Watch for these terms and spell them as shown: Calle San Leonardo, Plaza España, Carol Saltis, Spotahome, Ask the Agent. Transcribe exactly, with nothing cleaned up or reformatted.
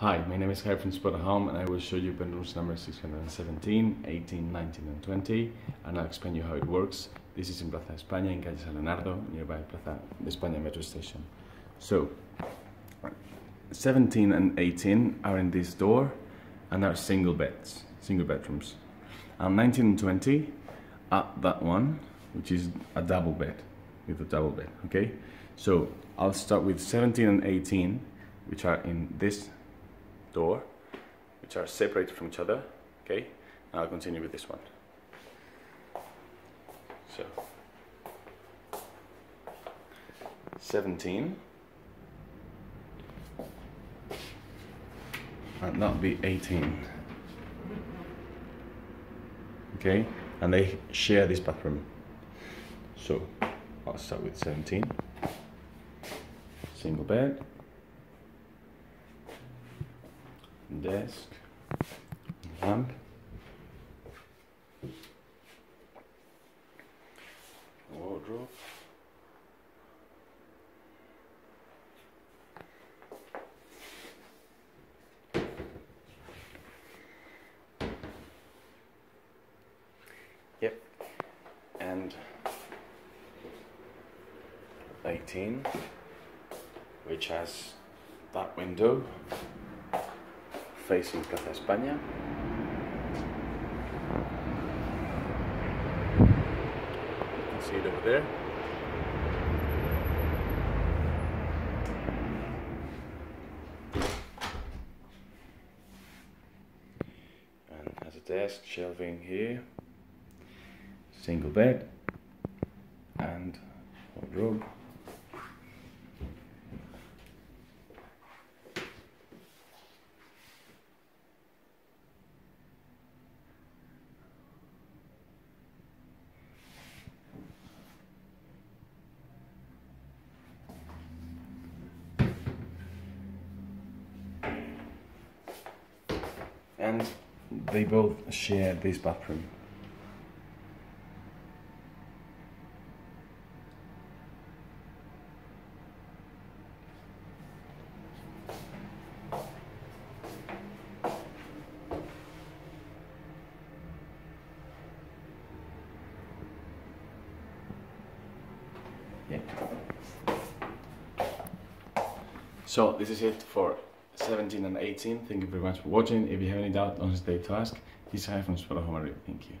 Hi, my name is Kai from Spotahome and I will show you bedrooms number six hundred seventeen, eighteen, nineteen and twenty, and I'll explain you how it works. This is in Plaza España in Calle San Leonardo, nearby Plaza España metro station. So, seventeen and eighteen are in this door and are single beds, single bedrooms. And nineteen and twenty are that one, which is a double bed, with a double bed, okay? So, I'll start with seventeen and eighteen, which are in this door, which are separated from each other, okay? And I'll continue with this one. So, seventeen, and that'll be eighteen, okay? And they share this bathroom. So, I'll start with seventeen, single bed, desk, lamp, wardrobe, yep, and eighteen, which has that window facing Plaza España, you can see it over there, and has a desk, shelving here, single bed and wardrobe. And they both share this bathroom. Yeah. So this is it for seventeen and eighteen. Thank you very much for watching. If you have any doubt, don't hesitate to ask. This is Kai from Spotahome. Thank you.